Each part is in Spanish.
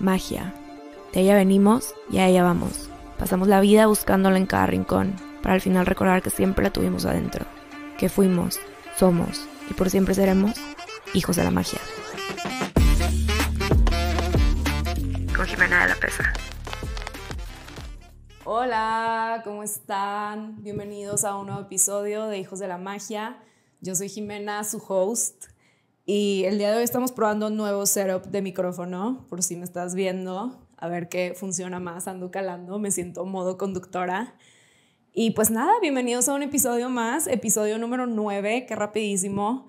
magia. De ella venimos y a ella vamos. Pasamos la vida buscándola en cada rincón, para al final recordar que siempre la tuvimos adentro, que fuimos, somos y por siempre seremos hijos de la magia. Con Jimena de la Peza. Hola, ¿cómo están? Bienvenidos a un nuevo episodio de Hijos de la Magia. Yo soy Jimena, su host, y el día de hoy estamos probando un nuevo setup de micrófono, por si me estás viendo, a ver qué funciona más, ando calando, me siento modo conductora. Y pues nada, bienvenidos a un episodio más, episodio número 9, qué rapidísimo.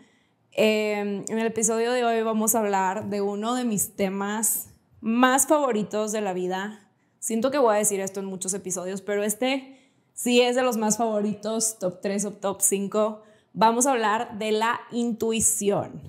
En el episodio de hoy vamos a hablar de uno de mis temas más favoritos de la vida. Siento que voy a decir esto en muchos episodios, pero este sí es de los más favoritos, top 3 o top 5. Vamos a hablar de la intuición.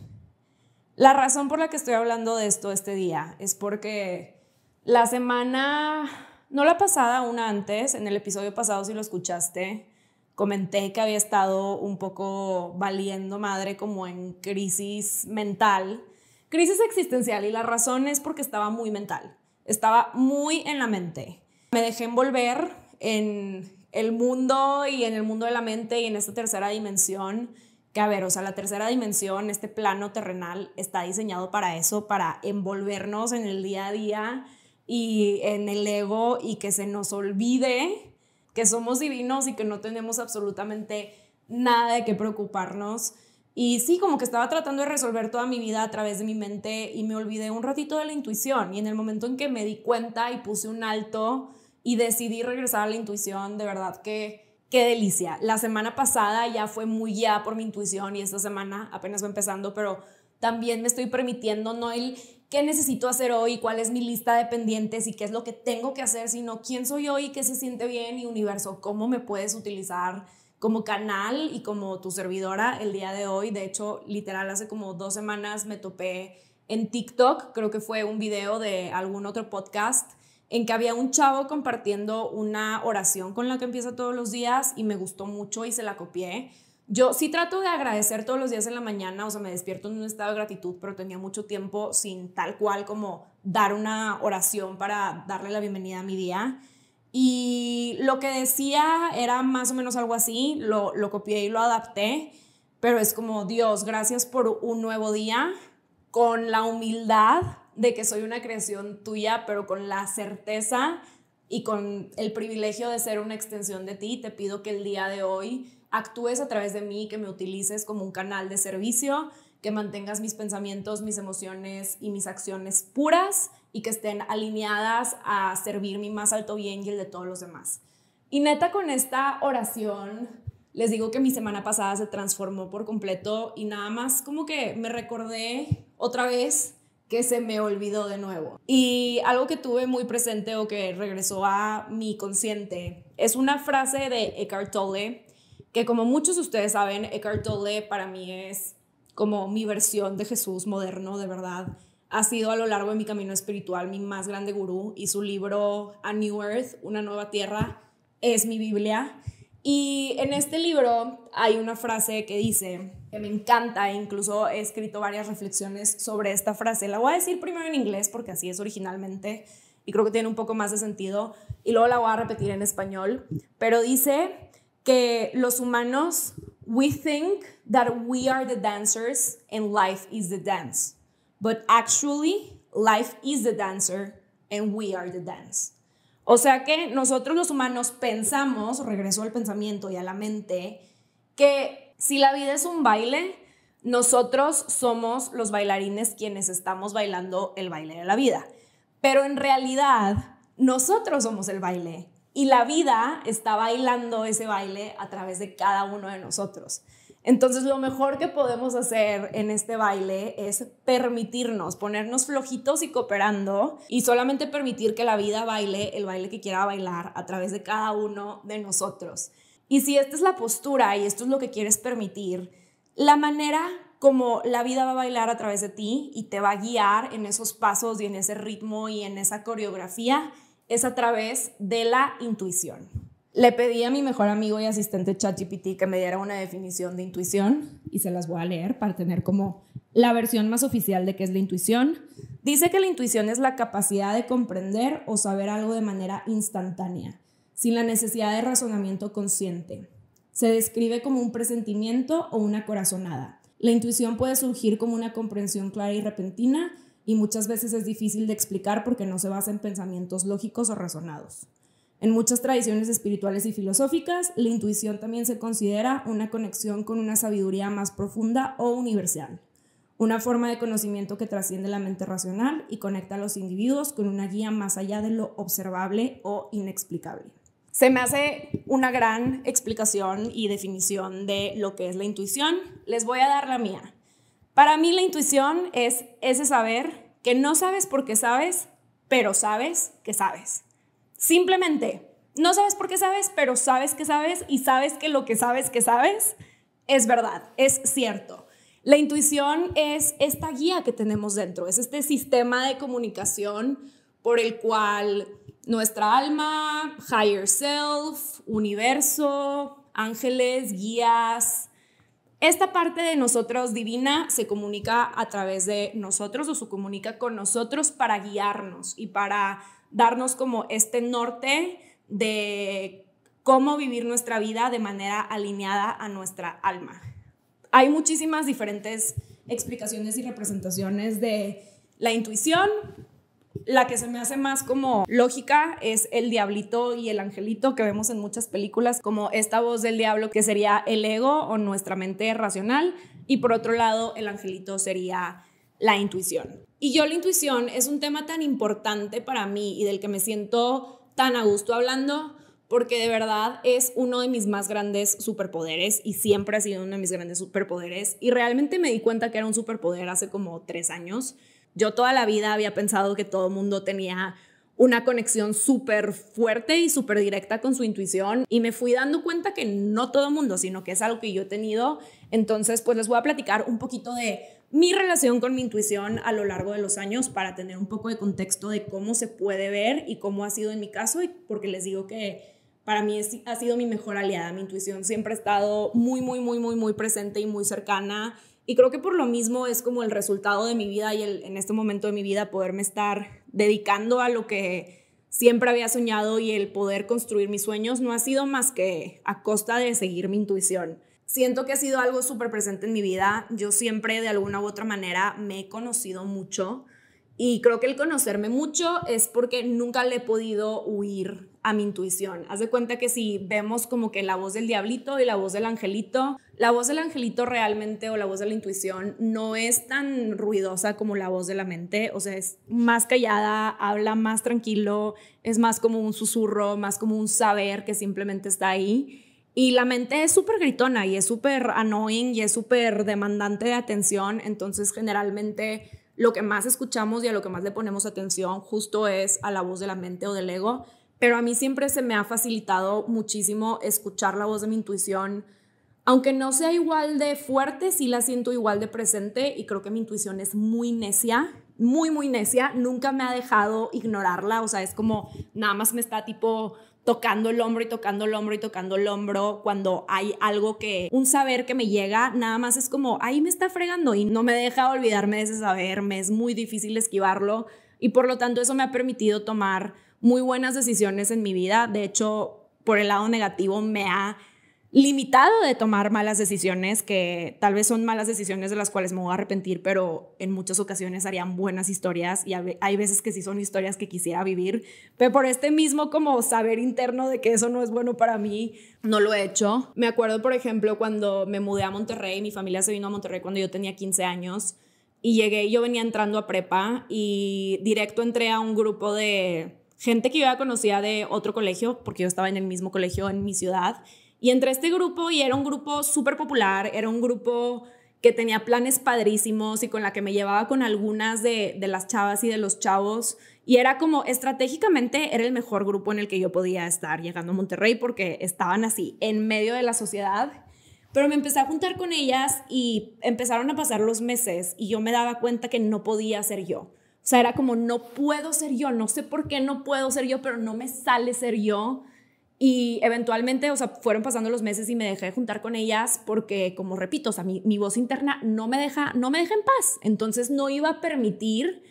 La razón por la que estoy hablando de esto este día es porque la semana, no la pasada, una antes, en el episodio pasado, si lo escuchaste, comenté que había estado un poco valiendo madre, como en crisis mental, crisis existencial, y la razón es porque estaba muy mental. Estaba muy en la mente. Me dejé envolver en el mundo y en el mundo de la mente y en esta tercera dimensión, que a ver, o sea, la tercera dimensión, este plano terrenal está diseñado para eso, para envolvernos en el día a día y en el ego y que se nos olvide que somos divinos y que no tenemos absolutamente nada de qué preocuparnos. Y sí, como que estaba tratando de resolver toda mi vida a través de mi mente y me olvidé un ratito de la intuición. Y en el momento en que me di cuenta y puse un alto y decidí regresar a la intuición, de verdad que qué delicia. La semana pasada ya fue muy guiada por mi intuición y esta semana apenas va empezando, pero también me estoy permitiendo no el qué necesito hacer hoy, cuál es mi lista de pendientes y qué es lo que tengo que hacer, sino quién soy hoy, qué se siente bien y universo, cómo me puedes utilizar como canal y como tu servidora el día de hoy. De hecho, literal, hace como 2 semanas me topé en TikTok, creo que fue un video de algún otro podcast, en que había un chavo compartiendo una oración con la que empieza todos los días y me gustó mucho y se la copié. Yo sí trato de agradecer todos los días en la mañana, o sea, me despierto en un estado de gratitud, pero tenía mucho tiempo sin tal cual como dar una oración para darle la bienvenida a mi día. Y lo que decía era más o menos algo así, lo copié y lo adapté, pero es como, Dios, gracias por un nuevo día, con la humildad de que soy una creación tuya, pero con la certeza y con el privilegio de ser una extensión de ti. Te pido que el día de hoy actúes a través de mí, que me utilices como un canal de servicio, que mantengas mis pensamientos, mis emociones y mis acciones puras, y que estén alineadas a servir mi más alto bien y el de todos los demás. Y neta, con esta oración, les digo que mi semana pasada se transformó por completo y nada más como que me recordé otra vez que se me olvidó de nuevo. Y algo que tuve muy presente o que regresó a mi consciente es una frase de Eckhart Tolle, que como muchos de ustedes saben, Eckhart Tolle para mí es como mi versión de Jesús moderno, de verdad. Ha sido a lo largo de mi camino espiritual mi más grande gurú y su libro A New Earth, Una Nueva Tierra, es mi Biblia. Y en este libro hay una frase que dice, que me encanta, e incluso he escrito varias reflexiones sobre esta frase. La voy a decir primero en inglés porque así es originalmente y creo que tiene un poco más de sentido, y luego la voy a repetir en español, pero dice que los humanos, we think that we are the dancers and life is the dance. But actually, life is the dancer and we are the dance. O sea que nosotros los humanos pensamos, regreso al pensamiento y a la mente, que si la vida es un baile, nosotros somos los bailarines quienes estamos bailando el baile de la vida. Pero en realidad, nosotros somos el baile y la vida está bailando ese baile a través de cada uno de nosotros. Entonces, lo mejor que podemos hacer en este baile es permitirnos, ponernos flojitos y cooperando y solamente permitir que la vida baile el baile que quiera bailar a través de cada uno de nosotros. Y si esta es la postura y esto es lo que quieres permitir, la manera como la vida va a bailar a través de ti y te va a guiar en esos pasos y en ese ritmo y en esa coreografía es a través de la intuición. Le pedí a mi mejor amigo y asistente ChatGPT que me diera una definición de intuición y se las voy a leer para tener como la versión más oficial de qué es la intuición. Dice que la intuición es la capacidad de comprender o saber algo de manera instantánea, sin la necesidad de razonamiento consciente. Se describe como un presentimiento o una corazonada. La intuición puede surgir como una comprensión clara y repentina y muchas veces es difícil de explicar porque no se basa en pensamientos lógicos o razonados. En muchas tradiciones espirituales y filosóficas, la intuición también se considera una conexión con una sabiduría más profunda o universal, una forma de conocimiento que trasciende la mente racional y conecta a los individuos con una guía más allá de lo observable o inexplicable. Se me hace una gran explicación y definición de lo que es la intuición. Les voy a dar la mía. Para mí la intuición es ese saber que no sabes por qué sabes, pero sabes que sabes. Simplemente, no sabes por qué sabes, pero sabes que sabes y sabes que lo que sabes que sabes es verdad, es cierto. La intuición es esta guía que tenemos dentro, es este sistema de comunicación por el cual nuestra alma, higher self, universo, ángeles, guías, esta parte de nosotros divina se comunica a través de nosotros o se comunica con nosotros para guiarnos y para darnos como este norte de cómo vivir nuestra vida de manera alineada a nuestra alma. Hay muchísimas diferentes explicaciones y representaciones de la intuición. La que se me hace más como lógica es el diablito y el angelito que vemos en muchas películas, como esta voz del diablo que sería el ego o nuestra mente racional, y por otro lado el angelito sería la intuición. Y yo la intuición es un tema tan importante para mí y del que me siento tan a gusto hablando porque de verdad es uno de mis más grandes superpoderes y siempre ha sido uno de mis grandes superpoderes y realmente me di cuenta que era un superpoder hace como 3 años. Yo toda la vida había pensado que todo el mundo tenía una conexión súper fuerte y súper directa con su intuición y me fui dando cuenta que no todo el mundo, sino que es algo que yo he tenido. Entonces, pues les voy a platicar un poquito de mi relación con mi intuición a lo largo de los años para tener un poco de contexto de cómo se puede ver y cómo ha sido en mi caso, y porque les digo que para mí ha sido mi mejor aliada. Mi intuición siempre ha estado muy presente y muy cercana. Y creo que por lo mismo es como el resultado de mi vida y en este momento de mi vida poderme estar dedicando a lo que siempre había soñado y el poder construir mis sueños no ha sido más que a costa de seguir mi intuición. Siento que ha sido algo súper presente en mi vida. Yo siempre de alguna u otra manera me he conocido mucho y creo que el conocerme mucho es porque nunca le he podido huir a mi intuición. Haz de cuenta que si vemos como que la voz del diablito y la voz del angelito, la voz del angelito realmente o la voz de la intuición no es tan ruidosa como la voz de la mente, o sea, es más callada, habla más tranquilo, es más como un susurro, más como un saber que simplemente está ahí. Y la mente es súper gritona y es súper annoying y es súper demandante de atención, entonces generalmente lo que más escuchamos y a lo que más le ponemos atención justo es a la voz de la mente o del ego. Pero a mí siempre se me ha facilitado muchísimo escuchar la voz de mi intuición. Aunque no sea igual de fuerte, sí la siento igual de presente y creo que mi intuición es muy necia, muy necia. Nunca me ha dejado ignorarla, o sea, es como nada más me está tipo tocando el hombro y tocando el hombro y tocando el hombro cuando hay algo que, un saber que me llega, nada más es como, ahí me está fregando y no me deja olvidarme de ese saber, me es muy difícil esquivarlo y por lo tanto eso me ha permitido tomar muy buenas decisiones en mi vida. De hecho, por el lado negativo me ha limitado de tomar malas decisiones, que tal vez son malas decisiones de las cuales me voy a arrepentir, pero en muchas ocasiones harían buenas historias y hay veces que sí son historias que quisiera vivir, pero por este mismo como saber interno de que eso no es bueno para mí, no lo he hecho. Me acuerdo, por ejemplo, cuando me mudé a Monterrey, mi familia se vino a Monterrey cuando yo tenía 15 años y llegué, yo venía entrando a prepa y directo entré a un grupo de gente que yo ya conocía de otro colegio, porque yo estaba en el mismo colegio en mi ciudad, y entré a este grupo y era un grupo súper popular, era un grupo que tenía planes padrísimos y con la que me llevaba con algunas de las chavas y de los chavos, y era como estratégicamente era el mejor grupo en el que yo podía estar llegando a Monterrey porque estaban así, en medio de la sociedad. Pero me empecé a juntar con ellas y empezaron a pasar los meses y yo me daba cuenta que no podía ser yo. O sea, era como, no puedo ser yo, no sé por qué no puedo ser yo, pero no me sale ser yo. Y eventualmente, o sea, fueron pasando los meses y me dejé de juntar con ellas porque, como repito, o sea, mi voz interna no me deja en paz. Entonces no iba a permitir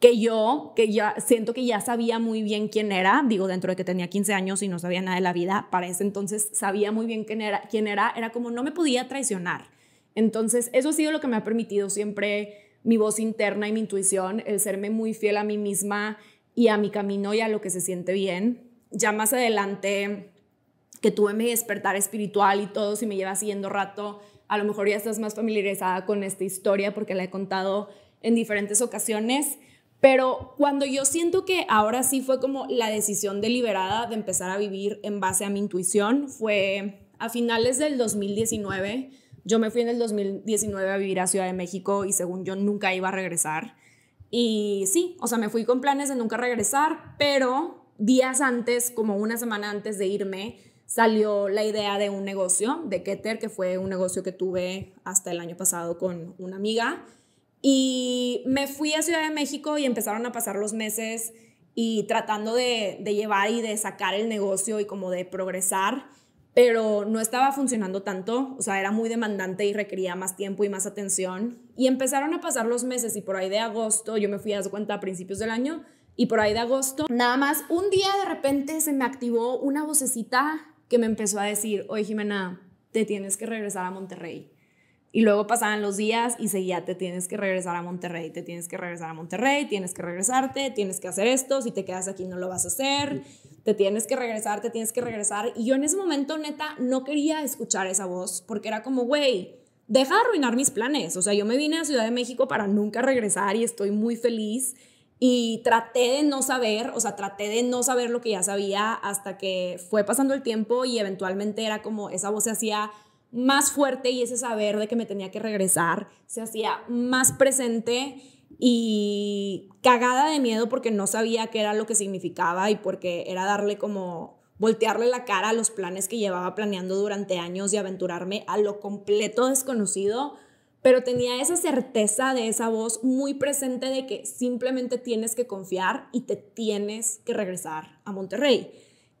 que yo, que ya siento que ya sabía muy bien quién era, digo, dentro de que tenía 15 años y no sabía nada de la vida, para ese entonces sabía muy bien quién era, era como no me podía traicionar. Entonces eso ha sido lo que me ha permitido siempre mi voz interna y mi intuición, el serme muy fiel a mí misma y a mi camino y a lo que se siente bien. Ya más adelante, que tuve mi despertar espiritual y todo, si me lleva siguiendo rato, a lo mejor ya estás más familiarizada con esta historia porque la he contado en diferentes ocasiones, pero cuando yo siento que ahora sí fue como la decisión deliberada de empezar a vivir en base a mi intuición, fue a finales del 2019. Yo me fui en el 2019 a vivir a Ciudad de México y según yo nunca iba a regresar. Y sí, o sea, me fui con planes de nunca regresar, pero días antes, como una semana antes de irme, salió la idea de un negocio de Keter, que fue un negocio que tuve hasta el año pasado con una amiga. Y me fui a Ciudad de México y empezaron a pasar los meses y tratando de llevar y de sacar el negocio y como de progresar, pero no estaba funcionando tanto, o sea, era muy demandante y requería más tiempo y más atención. Y empezaron a pasar los meses y por ahí de agosto, yo me fui a dar cuenta a principios del año, y por ahí de agosto, nada más, un día de repente se me activó una vocecita que me empezó a decir, oye Jimena, te tienes que regresar a Monterrey. Y luego pasaban los días y seguía, te tienes que regresar a Monterrey, te tienes que regresar a Monterrey, tienes que regresarte, tienes que hacer esto, si te quedas aquí no lo vas a hacer, te tienes que regresar, te tienes que regresar. Y yo en ese momento, neta, no quería escuchar esa voz porque era como, güey, deja de arruinar mis planes. O sea, yo me vine a Ciudad de México para nunca regresar y estoy muy feliz. Y traté de no saber lo que ya sabía hasta que fue pasando el tiempo y eventualmente era como esa voz se hacía más fuerte y ese saber de que me tenía que regresar se hacía más presente y cagada de miedo porque no sabía qué era lo que significaba y porque era darle como voltearle la cara a los planes que llevaba planeando durante años y aventurarme a lo completo desconocido. Pero tenía esa certeza de esa voz muy presente de que simplemente tienes que confiar y te tienes que regresar a Monterrey.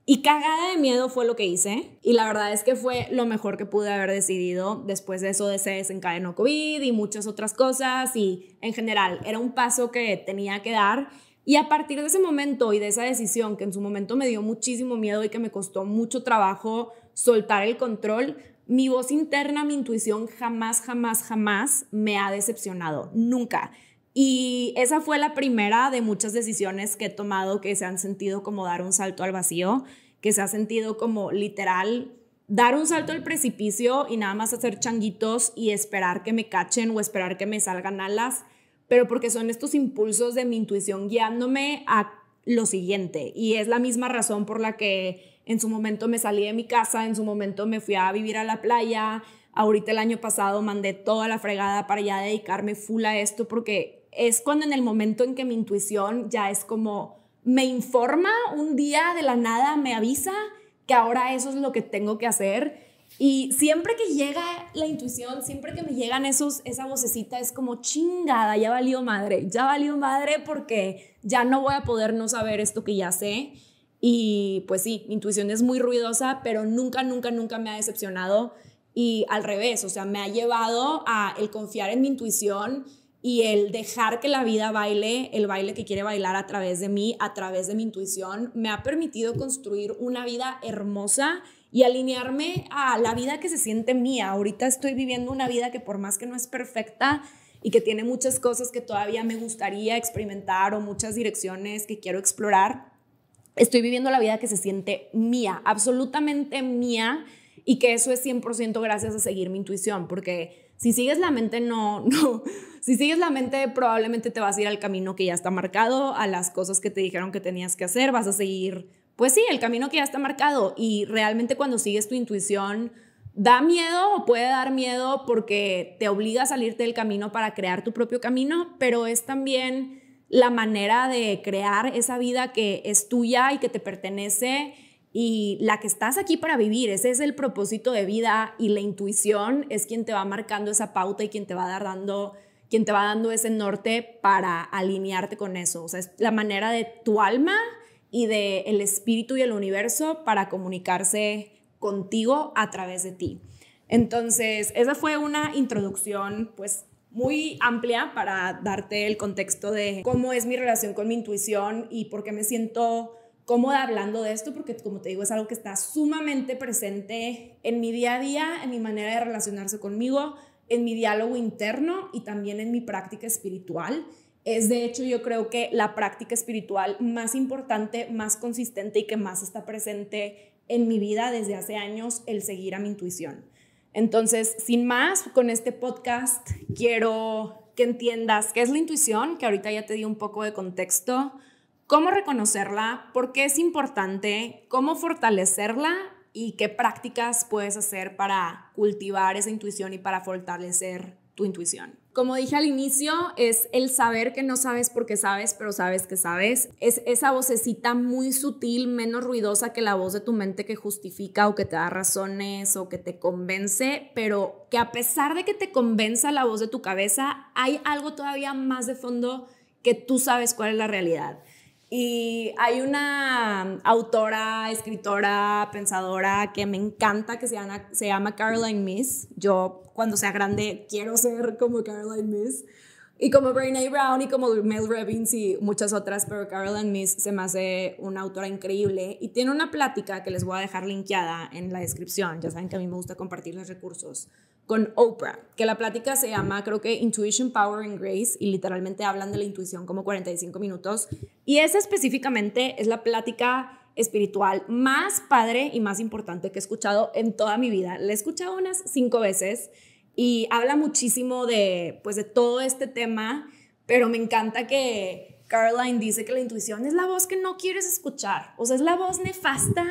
Y cagada de miedo fue lo que hice. Y la verdad es que fue lo mejor que pude haber decidido. Después de eso se desencadenó COVID y muchas otras cosas. Y en general era un paso que tenía que dar. Y a partir de ese momento y de esa decisión que en su momento me dio muchísimo miedo y que me costó mucho trabajo soltar el control, mi voz interna, mi intuición jamás me ha decepcionado, nunca. Y esa fue la primera de muchas decisiones que he tomado que se han sentido como dar un salto al vacío, que se ha sentido como literal dar un salto al precipicio y nada más hacer changuitos y esperar que me cachen o esperar que me salgan alas, pero porque son estos impulsos de mi intuición guiándome a lo siguiente. Y es la misma razón por la que en su momento me salí de mi casa, en su momento me fui a vivir a la playa. Ahorita el año pasado mandé toda la fregada para ya dedicarme full a esto porque es cuando en el momento en que mi intuición ya es como me informa un día de la nada, me avisa que ahora eso es lo que tengo que hacer. Y siempre que llega la intuición, siempre que me llegan esa vocecita es como chingada, ya valió madre porque ya no voy a poder no saber esto que ya sé. Y pues sí, mi intuición es muy ruidosa, pero nunca me ha decepcionado y al revés, o sea, me ha llevado a el confiar en mi intuición y el dejar que la vida baile, el baile que quiere bailar a través de mí, a través de mi intuición, me ha permitido construir una vida hermosa y alinearme a la vida que se siente mía. Ahorita estoy viviendo una vida que por más que no es perfecta y que tiene muchas cosas que todavía me gustaría experimentar o muchas direcciones que quiero explorar, estoy viviendo la vida que se siente mía, absolutamente mía, y que eso es 100% gracias a seguir mi intuición, porque si sigues la mente, si sigues la mente probablemente te vas a ir al camino que ya está marcado, a las cosas que te dijeron que tenías que hacer, vas a seguir, pues sí, el camino que ya está marcado, y realmente cuando sigues tu intuición, da miedo o puede dar miedo porque te obliga a salirte del camino para crear tu propio camino, pero es también la manera de crear esa vida que es tuya y que te pertenece y la que estás aquí para vivir. Ese es el propósito de vida y la intuición es quien te va marcando esa pauta y quien te va dando, ese norte para alinearte con eso. O sea, es la manera de tu alma y del espíritu y el universo para comunicarse contigo a través de ti. Entonces, esa fue una introducción pues muy amplia para darte el contexto de cómo es mi relación con mi intuición y por qué me siento cómoda hablando de esto, porque como te digo, es algo que está sumamente presente en mi día a día, en mi manera de relacionarse conmigo, en mi diálogo interno y también en mi práctica espiritual. Es de hecho yo creo que la práctica espiritual más importante, más consistente y que más está presente en mi vida desde hace años, el seguir a mi intuición. Entonces, sin más, con este podcast quiero que entiendas qué es la intuición, que ahorita ya te di un poco de contexto, cómo reconocerla, por qué es importante, cómo fortalecerla y qué prácticas puedes hacer para cultivar esa intuición y para fortalecer tu intuición. Como dije al inicio, es el saber que no sabes por qué sabes, pero sabes que sabes. Es esa vocecita muy sutil, menos ruidosa que la voz de tu mente que justifica o que te da razones o que te convence, pero que a pesar de que te convenza la voz de tu cabeza, hay algo todavía más de fondo que tú sabes cuál es la realidad. Y hay una autora, escritora, pensadora que me encanta que se llama Caroline Myss. Yo cuando sea grande quiero ser como Caroline Myss y como Brené Brown y como Mel Robbins y muchas otras, pero Caroline Myss se me hace una autora increíble y tiene una plática que les voy a dejar linkeada en la descripción. Ya saben que a mí me gusta compartir los recursos con Oprah, que la plática se llama, creo que Intuition, Power and Grace, y literalmente hablan de la intuición como 45 minutos. Y esa específicamente es la plática espiritual más padre y más importante que he escuchado en toda mi vida. La he escuchado unas 5 veces y habla muchísimo de, pues, de todo este tema, pero me encanta que Caroline dice que la intuición es la voz que no quieres escuchar. O sea, es la voz nefasta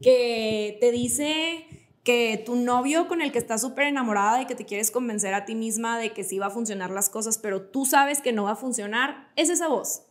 que te dice que tu novio con el que estás súper enamorada y que te quieres convencer a ti misma de que sí va a funcionar las cosas, pero tú sabes que no va a funcionar, es esa voz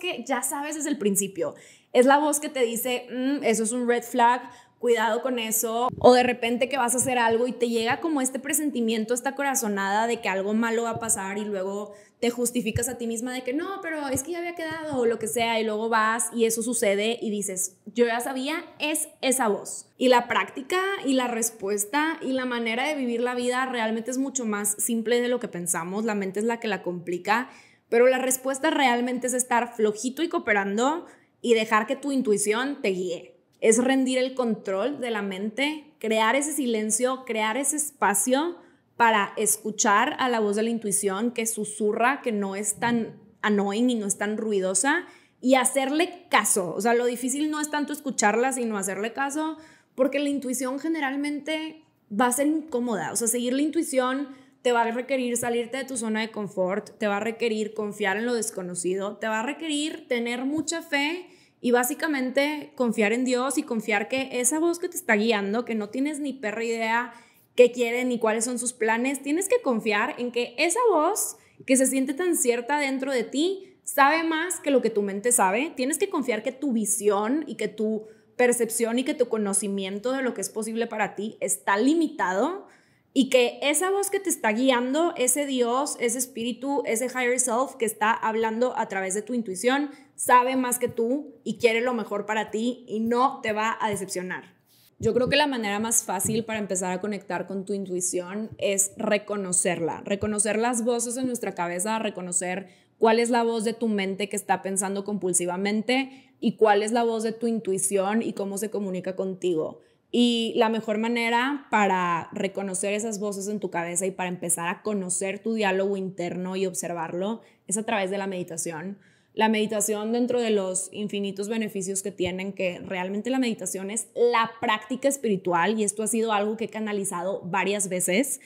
que ya sabes desde el principio. Es la voz que te dice, eso es un red flag, cuidado con eso, o de repente que vas a hacer algo y te llega como este presentimiento, esta corazonada de que algo malo va a pasar y luego te justificas a ti misma de que no, pero es que ya había quedado o lo que sea, y luego vas y eso sucede y dices, yo ya sabía, es esa voz. Y la práctica y la respuesta y la manera de vivir la vida realmente es mucho más simple de lo que pensamos, la mente es la que la complica, pero la respuesta realmente es estar flojito y cooperando y dejar que tu intuición te guíe. Es rendir el control de la mente, crear ese silencio, crear ese espacio para escuchar a la voz de la intuición que susurra, que no es tan annoying y no es tan ruidosa, y hacerle caso. O sea, lo difícil no es tanto escucharla, sino hacerle caso, porque la intuición generalmente va a ser incómoda. O sea, seguir la intuición te va a requerir salirte de tu zona de confort, te va a requerir confiar en lo desconocido, te va a requerir tener mucha fe y básicamente confiar en Dios y confiar que esa voz que te está guiando, que no tienes ni perra idea qué quiere ni cuáles son sus planes, tienes que confiar en que esa voz que se siente tan cierta dentro de ti sabe más que lo que tu mente sabe. Tienes que confiar que tu visión y que tu percepción y que tu conocimiento de lo que es posible para ti está limitado y que esa voz que te está guiando, ese Dios, ese espíritu, ese higher self que está hablando a través de tu intuición, sabe más que tú y quiere lo mejor para ti y no te va a decepcionar. Yo creo que la manera más fácil para empezar a conectar con tu intuición es reconocerla, reconocer las voces en nuestra cabeza, reconocer cuál es la voz de tu mente que está pensando compulsivamente y cuál es la voz de tu intuición y cómo se comunica contigo. Y la mejor manera para reconocer esas voces en tu cabeza y para empezar a conocer tu diálogo interno y observarlo es a través de la meditación. La meditación, dentro de los infinitos beneficios que tienen, que realmente la meditación es la práctica espiritual, y esto ha sido algo que he canalizado varias veces,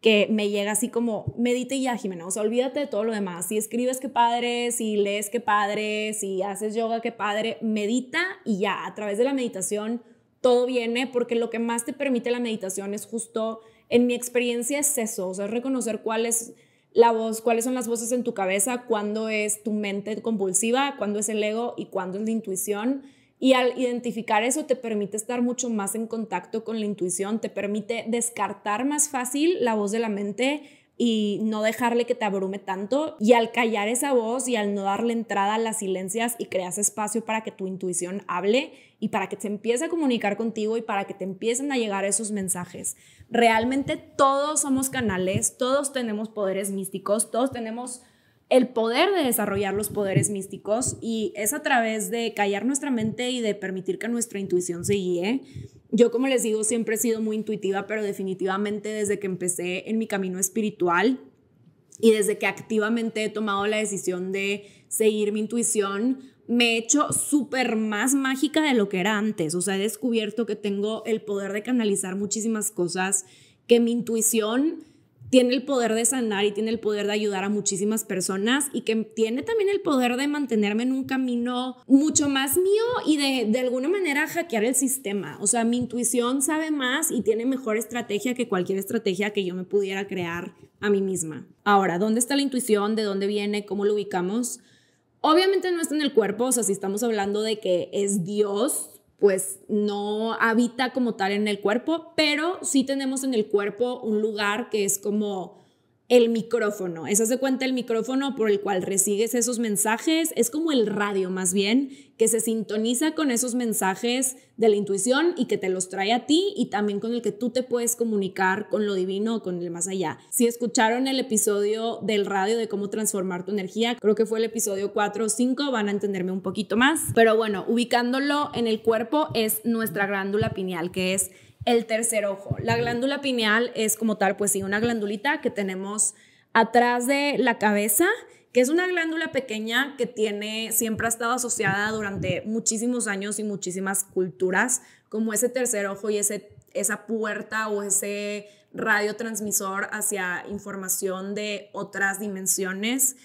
que me llega así como, medita y ya, Jimena, o sea, olvídate de todo lo demás. Si escribes, qué padre, si lees, qué padre, si haces yoga, qué padre, medita y ya. A través de la meditación todo viene, porque lo que más te permite la meditación es justo, en mi experiencia es eso, o sea, es reconocer cuál es la voz, cuáles son las voces en tu cabeza, cuándo es tu mente compulsiva, cuándo es el ego y cuándo es la intuición. Y al identificar eso te permite estar mucho más en contacto con la intuición, te permite descartar más fácil la voz de la mente, y no dejarle que te abrume tanto. Y al callar esa voz y al no darle entrada a las silencias y creas espacio para que tu intuición hable y para que se empiece a comunicar contigo y para que te empiecen a llegar esos mensajes. Realmente todos somos canales, todos tenemos poderes místicos, todos tenemos el poder de desarrollar los poderes místicos, y es a través de callar nuestra mente y de permitir que nuestra intuición se guíe. Yo, como les digo, siempre he sido muy intuitiva, pero definitivamente desde que empecé en mi camino espiritual y desde que activamente he tomado la decisión de seguir mi intuición, me he hecho súper más mágica de lo que era antes. O sea, he descubierto que tengo el poder de canalizar muchísimas cosas, que mi intuición tiene el poder de sanar y tiene el poder de ayudar a muchísimas personas, y que tiene también el poder de mantenerme en un camino mucho más mío y de alguna manera hackear el sistema. O sea, mi intuición sabe más y tiene mejor estrategia que cualquier estrategia que yo me pudiera crear a mí misma. Ahora, ¿dónde está la intuición? ¿De dónde viene? ¿Cómo lo ubicamos? Obviamente no está en el cuerpo. O sea, si estamos hablando de que es Dios, pues no habita como tal en el cuerpo, pero sí tenemos en el cuerpo un lugar que es como el micrófono. Eso se cuenta, el micrófono por el cual recibes esos mensajes, es como el radio más bien, que se sintoniza con esos mensajes de la intuición y que te los trae a ti, y también con el que tú te puedes comunicar con lo divino o con el más allá. Si escucharon el episodio del radio, de cómo transformar tu energía, creo que fue el episodio 4 o 5, van a entenderme un poquito más. Pero bueno, ubicándolo en el cuerpo es nuestra glándula pineal, que es el tercer ojo. La glándula pineal es como tal, pues sí, una glandulita que tenemos atrás de la cabeza, que es una glándula pequeña que tiene, siempre ha estado asociada durante muchísimos años y muchísimas culturas como ese tercer ojo y esa puerta o ese radiotransmisor hacia información de otras dimensiones.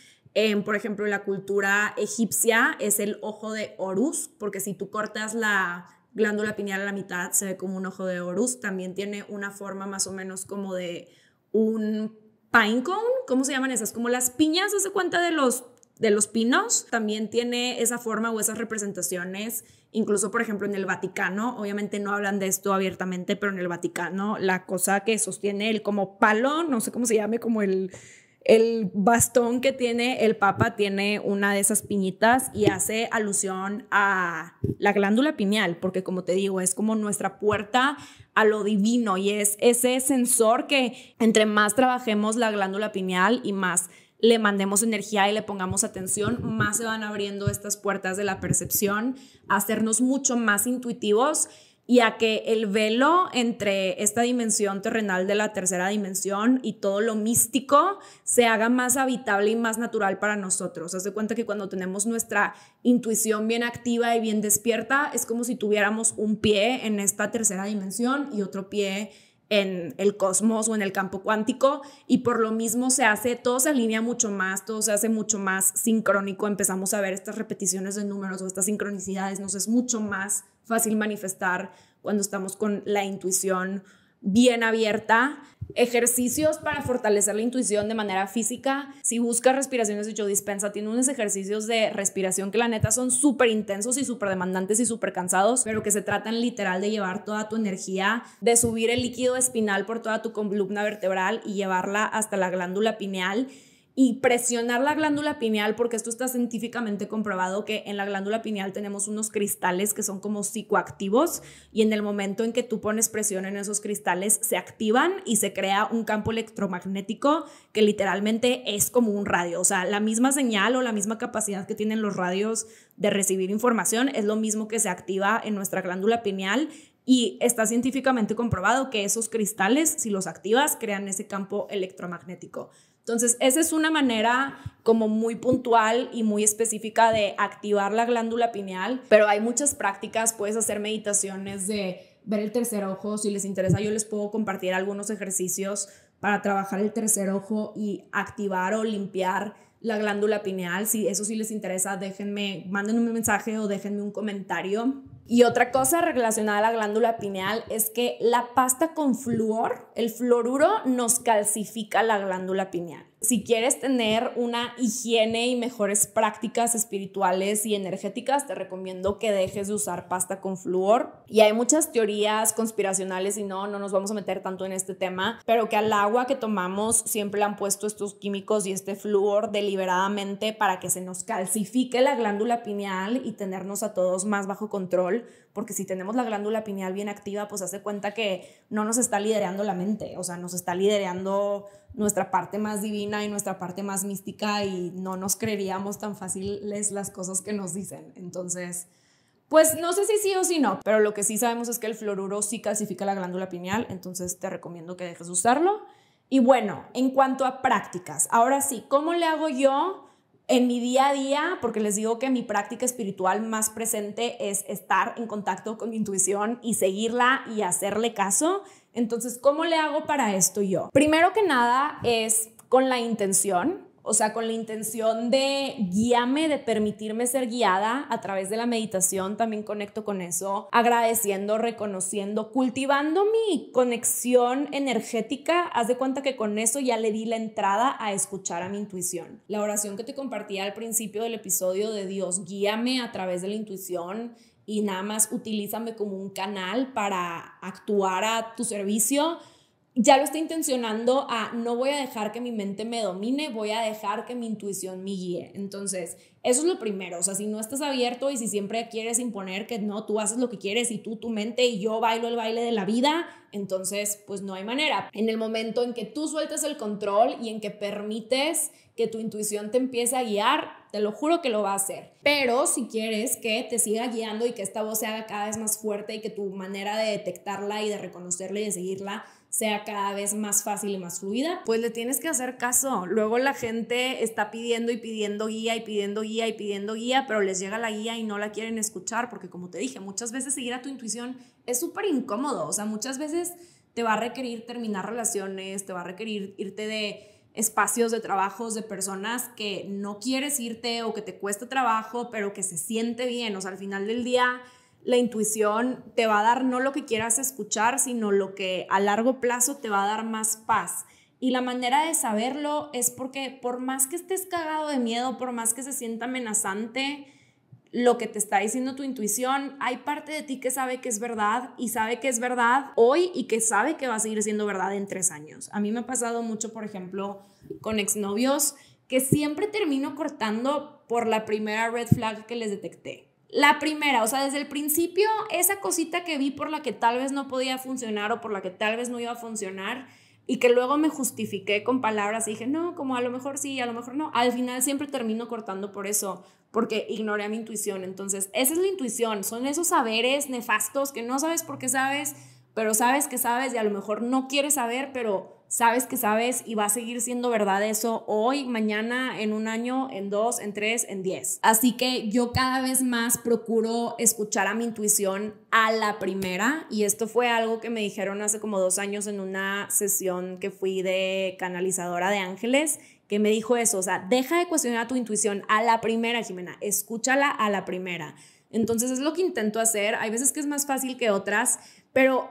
Por ejemplo, en la cultura egipcia es el ojo de Horus, porque si tú cortas la glándula pineal a la mitad se ve como un ojo de Horus. También tiene una forma más o menos como de un pine cone, ¿cómo se llaman esas? Como las piñas, ¿se cuenta de los pinos? También tiene esa forma o esas representaciones. Incluso, por ejemplo, en el Vaticano, obviamente no hablan de esto abiertamente, pero en el Vaticano la cosa que sostiene el como palo, no sé cómo se llame, como el bastón que tiene el Papa, tiene una de esas piñitas y hace alusión a la glándula pineal, porque como te digo, es como nuestra puerta a lo divino y es ese sensor que entre más trabajemos la glándula pineal y más le mandemos energía y le pongamos atención, más se van abriendo estas puertas de la percepción, a hacernos mucho más intuitivos y a que el velo entre esta dimensión terrenal de la tercera dimensión y todo lo místico se haga más habitable y más natural para nosotros. Haz de cuenta que cuando tenemos nuestra intuición bien activa y bien despierta, es como si tuviéramos un pie en esta tercera dimensión y otro pie en el cosmos o en el campo cuántico, y por lo mismo se hace, todo se alinea mucho más, todo se hace mucho más sincrónico, empezamos a ver estas repeticiones de números o estas sincronicidades, nos es mucho más fácil manifestar cuando estamos con la intuición bien abierta. Ejercicios para fortalecer la intuición de manera física. Si buscas respiraciones de Joe Dispenza, tiene unos ejercicios de respiración que la neta son súper intensos y súper demandantes y súper cansados, pero que se tratan literal de llevar toda tu energía, de subir el líquido espinal por toda tu columna vertebral y llevarla hasta la glándula pineal y presionar la glándula pineal, porque esto está científicamente comprobado, que en la glándula pineal tenemos unos cristales que son como psicoactivos, y en el momento en que tú pones presión en esos cristales se activan y se crea un campo electromagnético que literalmente es como un radio. O sea, la misma señal o la misma capacidad que tienen los radios de recibir información es lo mismo que se activa en nuestra glándula pineal, y está científicamente comprobado que esos cristales, si los activas, crean ese campo electromagnético. Entonces, esa es una manera como muy puntual y muy específica de activar la glándula pineal, pero hay muchas prácticas. Puedes hacer meditaciones de ver el tercer ojo. Si les interesa, yo les puedo compartir algunos ejercicios para trabajar el tercer ojo y activar o limpiar la glándula pineal. Si eso sí les interesa, déjenme, mándenme un mensaje o déjenme un comentario. Y otra cosa relacionada a la glándula pineal es que la pasta con flúor, el fluoruro, nos calcifica la glándula pineal. Si quieres tener una higiene y mejores prácticas espirituales y energéticas, te recomiendo que dejes de usar pasta con flúor. Y hay muchas teorías conspiracionales y no nos vamos a meter tanto en este tema, pero que al agua que tomamos siempre le han puesto estos químicos y este flúor deliberadamente para que se nos calcifique la glándula pineal y tenernos a todos más bajo control. Porque si tenemos la glándula pineal bien activa, pues hace cuenta que no nos está liderando la mente, o sea, nos está liderando nuestra parte más divina y nuestra parte más mística, y no nos creeríamos tan fáciles las cosas que nos dicen. Entonces, pues no sé si sí o si no, pero lo que sí sabemos es que el fluoruro sí calcifica la glándula pineal, entonces te recomiendo que dejes de usarlo. Y bueno, en cuanto a prácticas, ahora sí, ¿cómo le hago yo en mi día a día? Porque les digo que mi práctica espiritual más presente es estar en contacto con mi intuición y seguirla y hacerle caso. Entonces, ¿cómo le hago para esto yo? Primero que nada es con la intención, o sea, con la intención de guíame, de permitirme ser guiada a través de la meditación. También conecto con eso, agradeciendo, reconociendo, cultivando mi conexión energética. Haz de cuenta que con eso ya le di la entrada a escuchar a mi intuición. La oración que te compartía al principio del episodio de Dios, guíame a través de la intuición, y nada más utilízame como un canal para actuar a tu servicio, ya lo estoy intencionando a no voy a dejar que mi mente me domine, voy a dejar que mi intuición me guíe. Entonces, eso es lo primero. O sea, si no estás abierto y si siempre quieres imponer que no, tú haces lo que quieres y tú, tu mente, y yo bailo el baile de la vida, entonces, pues no hay manera. En el momento en que tú sueltas el control y en que permites que tu intuición te empiece a guiar, te lo juro que lo va a hacer. Pero si quieres que te siga guiando y que esta voz sea cada vez más fuerte y que tu manera de detectarla y de reconocerla y de seguirla sea cada vez más fácil y más fluida, pues le tienes que hacer caso. Luego la gente está pidiendo y pidiendo guía y pidiendo guía y pidiendo guía, pero les llega la guía y no la quieren escuchar porque, como te dije, muchas veces seguir a tu intuición es súper incómodo. O sea, muchas veces te va a requerir terminar relaciones, te va a requerir irte de espacios de trabajos, de personas que no quieres irte o que te cuesta trabajo, pero que se siente bien. O sea, al final del día, la intuición te va a dar no lo que quieras escuchar, sino lo que a largo plazo te va a dar más paz. Y la manera de saberlo es porque por más que estés cagado de miedo, por más que se sienta amenazante lo que te está diciendo tu intuición, hay parte de ti que sabe que es verdad y sabe que es verdad hoy y que sabe que va a seguir siendo verdad en 3 años. A mí me ha pasado mucho, por ejemplo, con exnovios, que siempre termino cortando por la primera red flag que les detecté. La primera, o sea, desde el principio, esa cosita que vi por la que tal vez no podía funcionar o por la que tal vez no iba a funcionar, y que luego me justifiqué con palabras y dije, no, como a lo mejor sí, a lo mejor no. Al final siempre termino cortando por eso, porque ignoré a mi intuición. Entonces, esa es la intuición, son esos saberes nefastos que no sabes por qué sabes, pero sabes que sabes, y a lo mejor no quieres saber, pero sabes que sabes y va a seguir siendo verdad eso hoy, mañana, en 1 año, en 2, en 3, en 10. Así que yo cada vez más procuro escuchar a mi intuición a la primera, y esto fue algo que me dijeron hace como 2 años en una sesión que fui de canalizadora de ángeles, que me dijo eso, o sea, deja de cuestionar tu intuición a la primera, Jimena, escúchala a la primera. Entonces es lo que intento hacer. Hay veces que es más fácil que otras, pero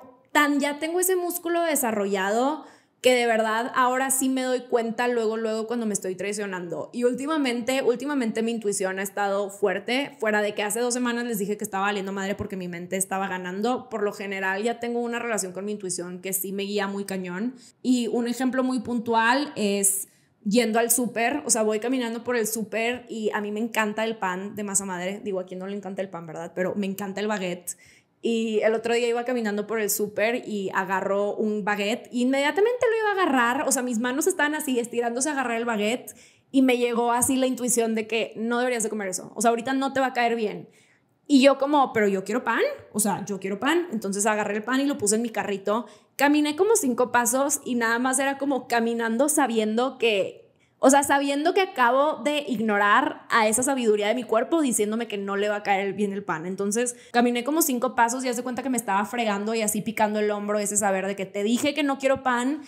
ya tengo ese músculo desarrollado que de verdad ahora sí me doy cuenta luego cuando me estoy traicionando. Y últimamente mi intuición ha estado fuerte, fuera de que hace 2 semanas les dije que estaba valiendo madre porque mi mente estaba ganando. Por lo general ya tengo una relación con mi intuición que sí me guía muy cañón. Y un ejemplo muy puntual es yendo al súper. O sea, voy caminando por el súper y a mí me encanta el pan de masa madre. Digo, ¿a quién no le encanta el pan, verdad? Pero me encanta el baguette. Y el otro día iba caminando por el súper y agarro un baguette. Inmediatamente lo iba a agarrar, o sea, mis manos estaban así estirándose a agarrar el baguette y me llegó así la intuición de que no deberías de comer eso. O sea, ahorita no te va a caer bien. Y yo como, pero yo quiero pan, o sea, yo quiero pan. Entonces agarré el pan y lo puse en mi carrito. Caminé como 5 pasos y nada más era como caminando sabiendo que, o sea, sabiendo que acabo de ignorar a esa sabiduría de mi cuerpo diciéndome que no le va a caer bien el pan. Entonces, caminé como 5 pasos y hace cuenta que me estaba fregando y así picando el hombro ese saber de que te dije que no quiero pan,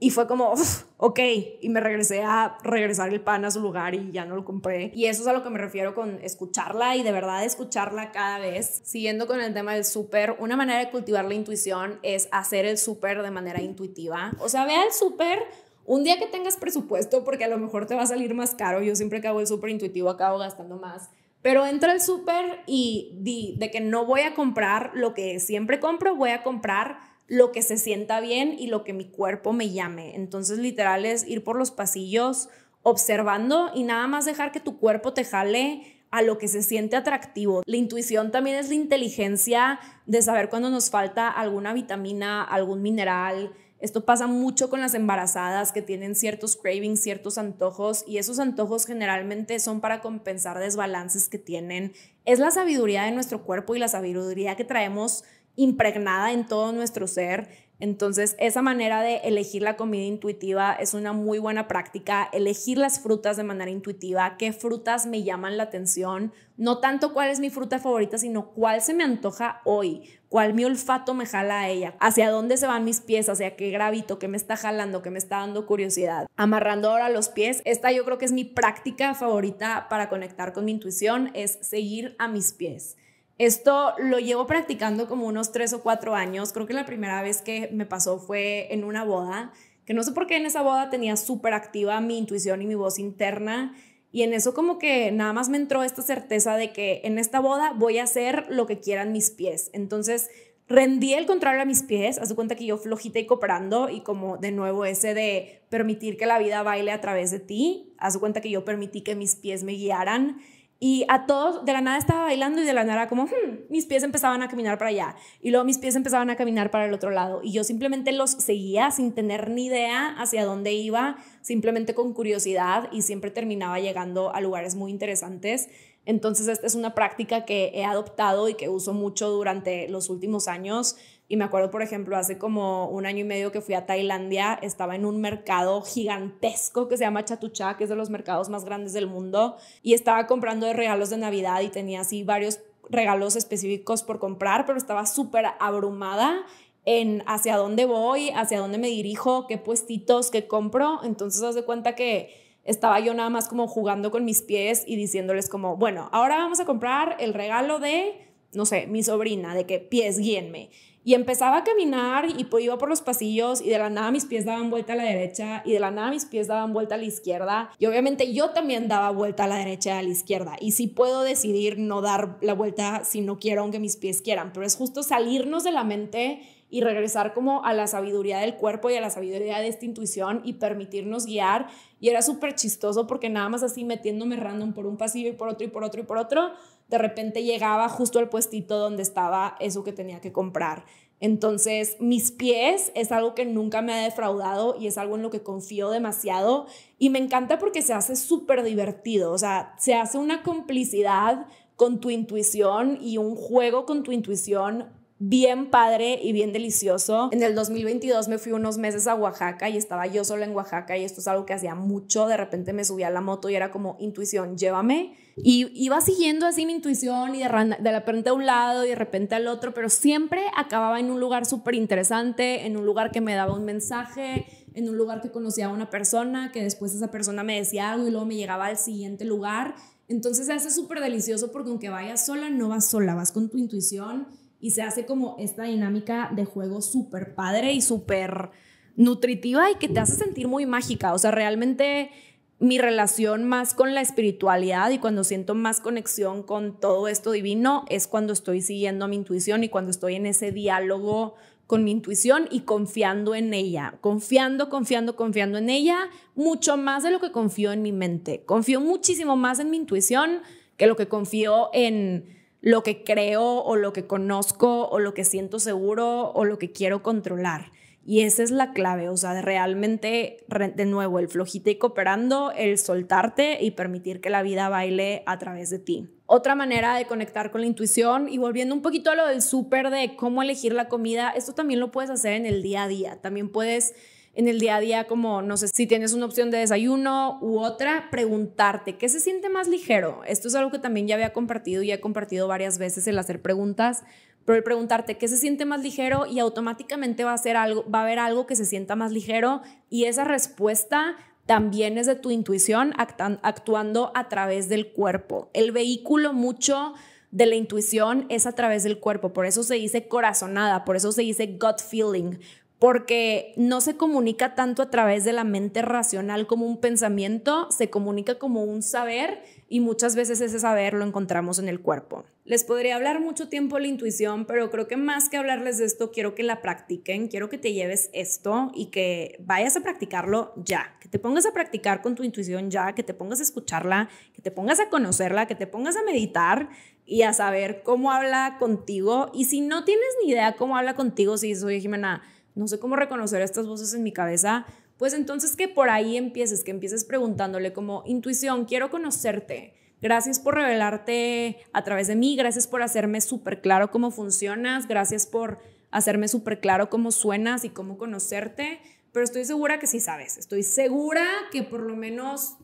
y fue como, ok, y me regresé a regresar el pan a su lugar y ya no lo compré. Y eso es a lo que me refiero con escucharla y de verdad escucharla cada vez. Siguiendo con el tema del súper, una manera de cultivar la intuición es hacer el súper de manera intuitiva. O sea, ve al súper Un día que tengas presupuesto, porque a lo mejor te va a salir más caro, yo siempre que hago el súper intuitivo acabo gastando más, pero entra al súper y di de que no voy a comprar lo que siempre compro, voy a comprar lo que se sienta bien y lo que mi cuerpo me llame. Entonces, literal, es ir por los pasillos observando y nada más dejar que tu cuerpo te jale a lo que se siente atractivo. La intuición también es la inteligencia de saber cuando nos falta alguna vitamina, algún mineral. Esto pasa mucho con las embarazadas que tienen ciertos cravings, ciertos antojos, y esos antojos generalmente son para compensar desbalances que tienen. Es la sabiduría de nuestro cuerpo y la sabiduría que traemos impregnada en todo nuestro ser. Entonces, esa manera de elegir la comida intuitiva es una muy buena práctica. Elegir las frutas de manera intuitiva, qué frutas me llaman la atención, no tanto cuál es mi fruta favorita, sino cuál se me antoja hoy, cuál mi olfato me jala a ella, hacia dónde se van mis pies, hacia qué gravito, qué me está jalando, qué me está dando curiosidad. Amarrando ahora los pies, esta yo creo que es mi práctica favorita para conectar con mi intuición, es seguir a mis pies. Esto lo llevo practicando como unos 3 o 4 años. Creo que la primera vez que me pasó fue en una boda, que no sé por qué en esa boda tenía súper activa mi intuición y mi voz interna, y en eso como que nada más me entró esta certeza de que en esta boda voy a hacer lo que quieran mis pies. Entonces rendí el control a mis pies, haz de cuenta que yo flojita y cooperando, y como de nuevo ese de permitir que la vida baile a través de ti, haz de cuenta que yo permití que mis pies me guiaran. Y a todos, de la nada estaba bailando y de la nada como, mis pies empezaban a caminar para allá. Y luego mis pies empezaban a caminar para el otro lado. Y yo simplemente los seguía sin tener ni idea hacia dónde iba, simplemente con curiosidad, y siempre terminaba llegando a lugares muy interesantes. Entonces, esta es una práctica que he adoptado y que uso mucho durante los últimos años. Y me acuerdo, por ejemplo, hace como 1 año y medio que fui a Tailandia, estaba en un mercado gigantesco que se llama Chatuchak, que es de los mercados más grandes del mundo, y estaba comprando de regalos de Navidad y tenía así varios regalos específicos por comprar, pero estaba súper abrumada en hacia dónde voy, hacia dónde me dirijo, qué puestitos, qué compro. Entonces, haz de cuenta que estaba yo nada más como jugando con mis pies y diciéndoles como, bueno, ahora vamos a comprar el regalo de, no sé, mi sobrina, de que pies guíenme. Y empezaba a caminar y iba por los pasillos y de la nada mis pies daban vuelta a la derecha y de la nada mis pies daban vuelta a la izquierda. Y obviamente yo también daba vuelta a la derecha y a la izquierda. Y sí puedo decidir no dar la vuelta si no quiero, aunque mis pies quieran. Pero es justo salirnos de la mente y regresar como a la sabiduría del cuerpo y a la sabiduría de esta intuición y permitirnos guiar. Y era súper chistoso porque nada más así metiéndome random por un pasillo y por otro y por otro y por otro, de repente llegaba justo al puestito donde estaba eso que tenía que comprar. Entonces, mis pies es algo que nunca me ha defraudado y es algo en lo que confío demasiado. Y me encanta porque se hace súper divertido. O sea, se hace una complicidad con tu intuición y un juego con tu intuición bien padre y bien delicioso. En el 2022 me fui unos meses a Oaxaca y estaba yo sola en Oaxaca, y esto es algo que hacía mucho. De repente me subía a la moto y era como, intuición, llévame. Y iba siguiendo así mi intuición y de repente a un lado y de repente al otro, pero siempre acababa en un lugar súper interesante, en un lugar que me daba un mensaje, en un lugar que conocía a una persona, que después esa persona me decía algo y luego me llegaba al siguiente lugar. Entonces se hace súper delicioso porque aunque vayas sola, no vas sola, vas con tu intuición. Y se hace como esta dinámica de juego súper padre y súper nutritiva y que te hace sentir muy mágica. O sea, realmente mi relación más con la espiritualidad y cuando siento más conexión con todo esto divino es cuando estoy siguiendo mi intuición y cuando estoy en ese diálogo con mi intuición y confiando en ella, confiando en ella, mucho más de lo que confío en mi mente. Confío muchísimo más en mi intuición que lo que confío en lo que creo o lo que conozco o lo que siento seguro o lo que quiero controlar. Y esa es la clave, o sea, de realmente, de nuevo, el flojito y cooperando, el soltarte y permitir que la vida baile a través de ti. Otra manera de conectar con la intuición, y volviendo un poquito a lo del súper, de cómo elegir la comida, esto también lo puedes hacer en el día a día. También puedes en el día a día, como, no sé, si tienes una opción de desayuno u otra, preguntarte, ¿qué se siente más ligero? Esto es algo que también ya había compartido y he compartido varias veces, el hacer preguntas, pero el preguntarte, ¿qué se siente más ligero? Y automáticamente va a haber algo que se sienta más ligero, y esa respuesta también es de tu intuición actuando a través del cuerpo. El vehículo mucho de la intuición es a través del cuerpo, por eso se dice corazonada, por eso se dice gut feeling, porque no se comunica tanto a través de la mente racional como un pensamiento, se comunica como un saber y muchas veces ese saber lo encontramos en el cuerpo. Les podría hablar mucho tiempo de la intuición, pero creo que más que hablarles de esto, quiero que la practiquen, quiero que te lleves esto y que vayas a practicarlo ya, que te pongas a practicar con tu intuición ya, que te pongas a escucharla, que te pongas a conocerla, que te pongas a meditar y a saber cómo habla contigo. Y si no tienes ni idea cómo habla contigo, si soy Jimena, no sé cómo reconocer estas voces en mi cabeza, pues entonces que por ahí empieces, que empieces preguntándole como, intuición, quiero conocerte, gracias por revelarte a través de mí, gracias por hacerme súper claro cómo funcionas, gracias por hacerme súper claro cómo suenas y cómo conocerte, pero estoy segura que sí sabes, estoy segura que por lo menos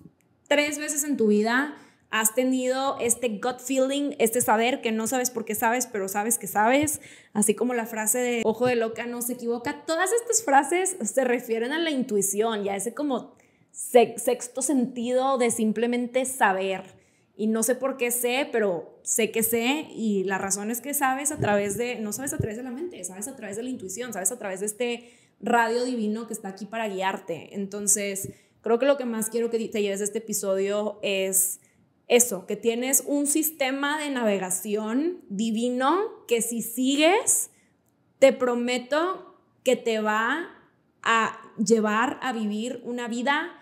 3 veces en tu vida has tenido este gut feeling, este saber que no sabes por qué sabes, pero sabes que sabes, así como la frase de ojo de loca no se equivoca. Todas estas frases se refieren a la intuición y a ese como sexto sentido de simplemente saber. Y no sé por qué sé, pero sé que sé, y la razón es que sabes a través de, no sabes a través de la mente, sabes a través de la intuición, sabes a través de este radio divino que está aquí para guiarte. Entonces, creo que lo que más quiero que te lleves de este episodio es eso, que tienes un sistema de navegación divino que si sigues, te prometo que te va a llevar a vivir una vida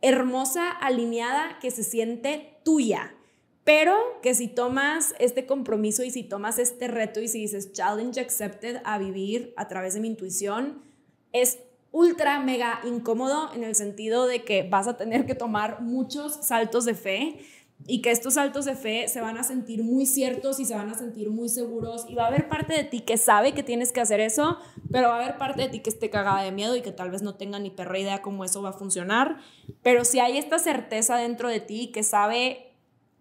hermosa, alineada, que se siente tuya. Pero que si tomas este compromiso y si tomas este reto y si dices challenge accepted a vivir a través de mi intuición, es ultra mega incómodo en el sentido de que vas a tener que tomar muchos saltos de fe, y que estos saltos de fe se van a sentir muy ciertos y se van a sentir muy seguros, y va a haber parte de ti que sabe que tienes que hacer eso, pero va a haber parte de ti que esté cagada de miedo y que tal vez no tenga ni perra idea cómo eso va a funcionar. Pero si hay esta certeza dentro de ti que sabe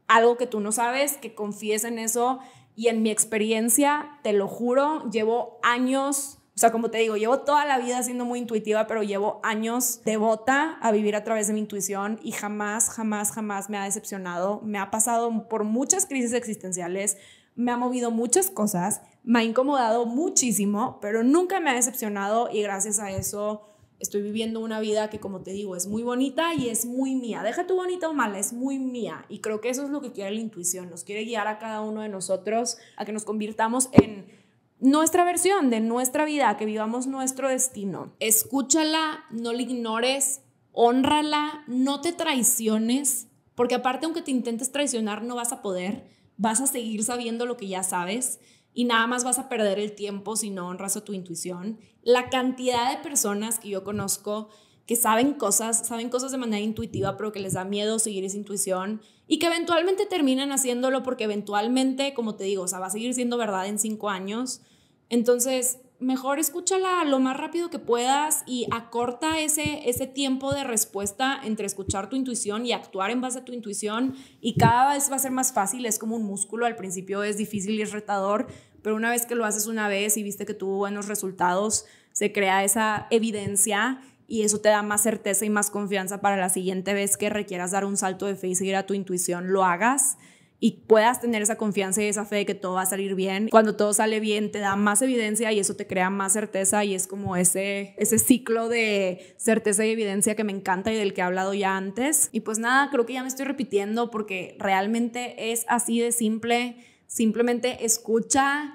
algo que tú no sabes, que confíes en eso. Y en mi experiencia, te lo juro, llevo años, o sea, como te digo, llevo toda la vida siendo muy intuitiva, pero llevo años devota a vivir a través de mi intuición y jamás, jamás, jamás me ha decepcionado. Me ha pasado por muchas crisis existenciales, me ha movido muchas cosas, me ha incomodado muchísimo, pero nunca me ha decepcionado, y gracias a eso estoy viviendo una vida que, como te digo, es muy bonita y es muy mía. Deja tu bonita o mala, es muy mía. Y creo que eso es lo que quiere la intuición, nos quiere guiar a cada uno de nosotros a que nos convirtamos en nuestra versión de nuestra vida, que vivamos nuestro destino. Escúchala, no la ignores, hónrala, no te traiciones, porque aparte aunque te intentes traicionar no vas a poder, vas a seguir sabiendo lo que ya sabes y nada más vas a perder el tiempo si no honras a tu intuición. La cantidad de personas que yo conozco que saben cosas de manera intuitiva, pero que les da miedo seguir esa intuición y que eventualmente terminan haciéndolo porque eventualmente, como te digo, o sea, va a seguir siendo verdad en 5 años. Entonces, mejor escúchala lo más rápido que puedas y acorta ese tiempo de respuesta entre escuchar tu intuición y actuar en base a tu intuición, y cada vez va a ser más fácil, es como un músculo, al principio es difícil y es retador, pero una vez que lo haces una vez y viste que tuvo buenos resultados, se crea esa evidencia. Y eso te da más certeza y más confianza para la siguiente vez que requieras dar un salto de fe y seguir a tu intuición, lo hagas y puedas tener esa confianza y esa fe de que todo va a salir bien. Cuando todo sale bien te da más evidencia y eso te crea más certeza, y es como ese ciclo de certeza y evidencia que me encanta y del que he hablado ya antes. Y pues nada, creo que ya me estoy repitiendo porque realmente es así de simple. Simplemente escucha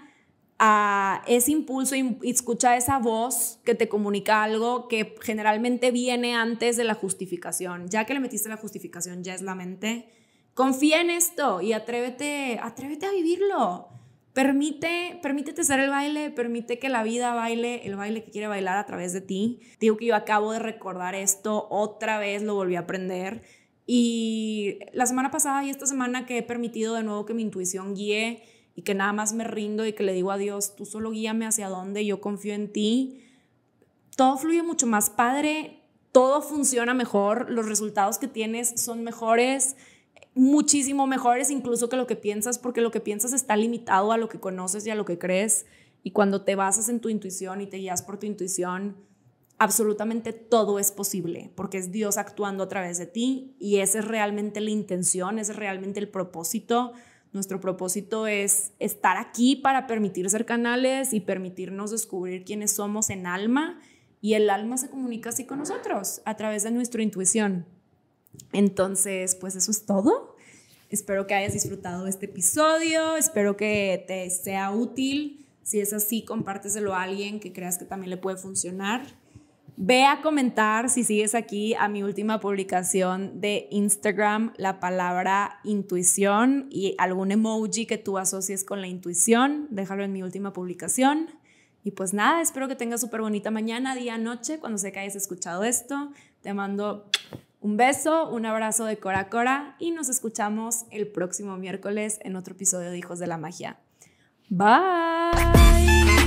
a ese impulso y escucha esa voz que te comunica algo que generalmente viene antes de la justificación. Ya que le metiste la justificación, ya es la mente. Confía en esto y atrévete a vivirlo. Permítete hacer el baile, permite que la vida baile el baile que quiere bailar a través de ti. Digo que yo acabo de recordar esto, otra vez lo volví a aprender. Y la semana pasada y esta semana que he permitido de nuevo que mi intuición guíe, y que nada más me rindo y que le digo a Dios, tú solo guíame hacia dónde, yo confío en ti. Todo fluye mucho más padre, todo funciona mejor, los resultados que tienes son mejores, muchísimo mejores incluso que lo que piensas, porque lo que piensas está limitado a lo que conoces y a lo que crees. Y cuando te basas en tu intuición y te guías por tu intuición, absolutamente todo es posible, porque es Dios actuando a través de ti, y esa es realmente la intención, ese es realmente el propósito Nuestro propósito es estar aquí para permitir ser canales y permitirnos descubrir quiénes somos en alma, y el alma se comunica así con nosotros a través de nuestra intuición. Entonces, pues eso es todo. Espero que hayas disfrutado este episodio, espero que te sea útil. Si es así, compárteselo a alguien que creas que también le puede funcionar. Ve a comentar, si sigues aquí, a mi última publicación de Instagram, la palabra intuición y algún emoji que tú asocies con la intuición. Déjalo en mi última publicación. Y pues nada, espero que tengas súper bonita mañana, día, noche, cuando sé que hayas escuchado esto. Te mando un beso, un abrazo de cora a cora y nos escuchamos el próximo miércoles en otro episodio de Hijos de la Magia. Bye.